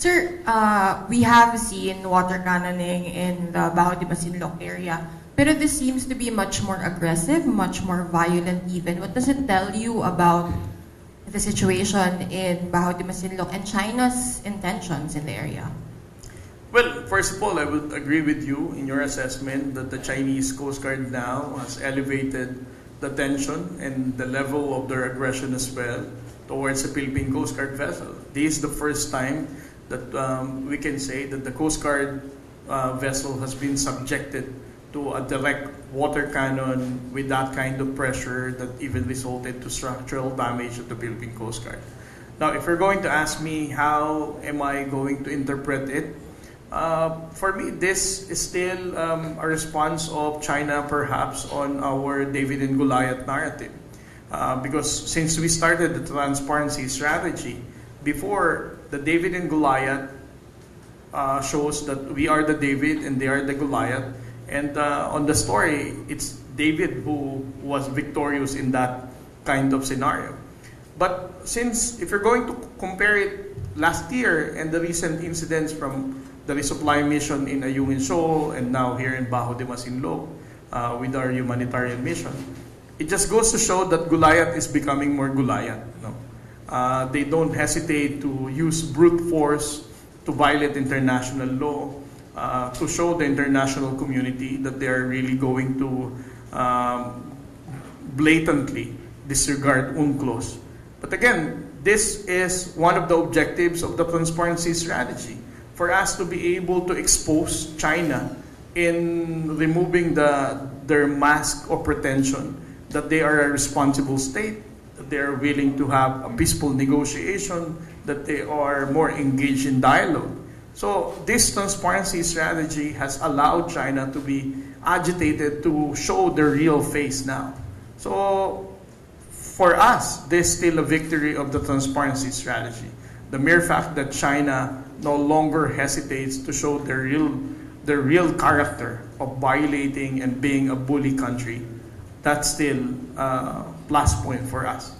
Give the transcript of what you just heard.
Sir, we have seen water cannoning in the Bajo de Masinloc area, pero this seems to be much more aggressive, much more violent even. What does it tell you about the situation in Bajo de Masinloc and China's intentions in the area? Well, first of all, I would agree with you in your assessment that the Chinese Coast Guard now has elevated the tension and the level of their aggression as well towards the Philippine Coast Guard vessel. This is the first time that we can say that the Coast Guard vessel has been subjected to a direct water cannon with that kind of pressure that even resulted to structural damage to the Philippine Coast Guard. Now, if you're going to ask me how am I going to interpret it, for me, this is still a response of China perhaps on our David and Goliath narrative. Because since we started the transparency strategy, before the David and Goliath shows that we are the David and they are the Goliath. And on the story, it's David who was victorious in that kind of scenario. But since, if you're going to compare it last year and the recent incidents from the resupply mission in Ayungin Sho and now here in Bajo de Masinloc with our humanitarian mission, it just goes to show that Goliath is becoming more Goliath. No? They don't hesitate to use brute force to violate international law, to show the international community that they are really going to blatantly disregard UNCLOS. But again, this is one of the objectives of the transparency strategy, for us to be able to expose China in removing their mask of pretension that they are a responsible state, that they are willing to have a peaceful negotiation, that they are more engaged in dialogue. So this transparency strategy has allowed China to be agitated to show their real face now. So for us, this is still a victory of the transparency strategy. The mere fact that China no longer hesitates to show their real character of violating and being a bully country, that's still a plus point for us.